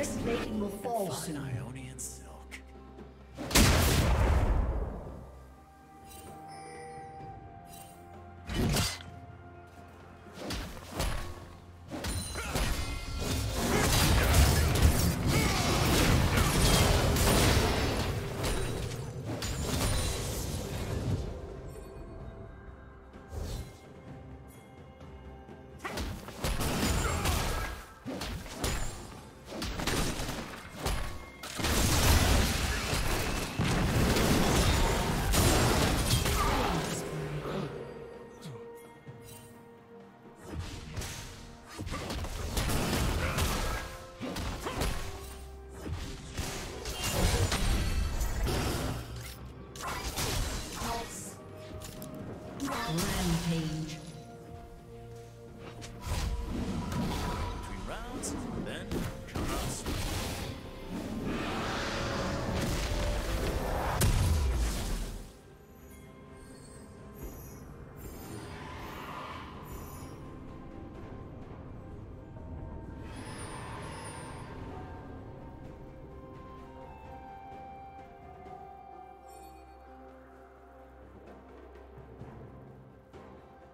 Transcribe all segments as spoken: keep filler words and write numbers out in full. Turret plating will fall soon. Ionian silk.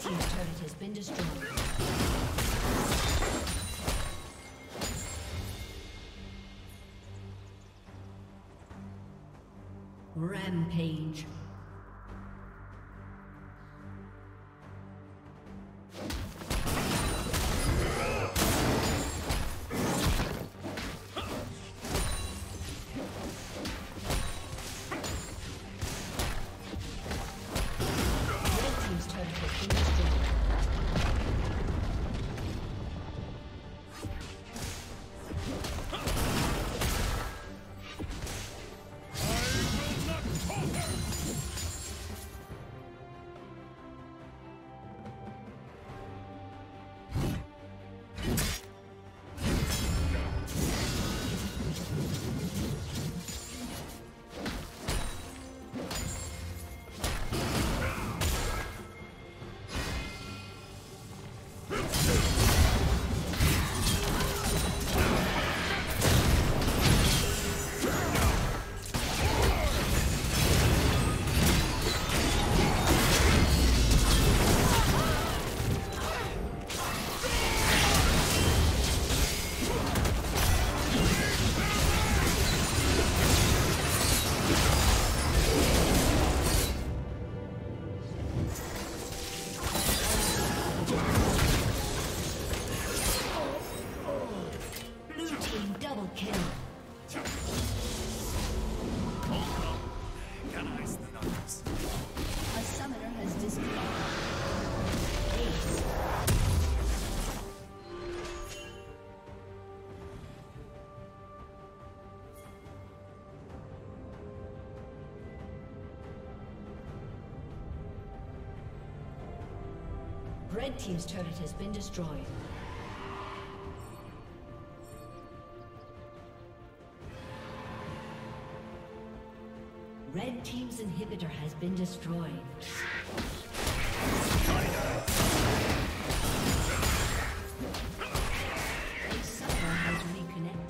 Team's turret has been destroyed. Rampage. Red Team's turret has been destroyed. Red Team's inhibitor has been destroyed.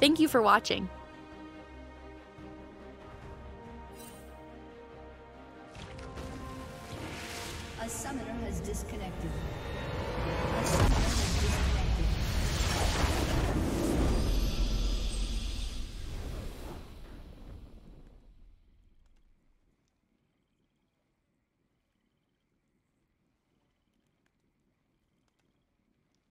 Thank you for watching.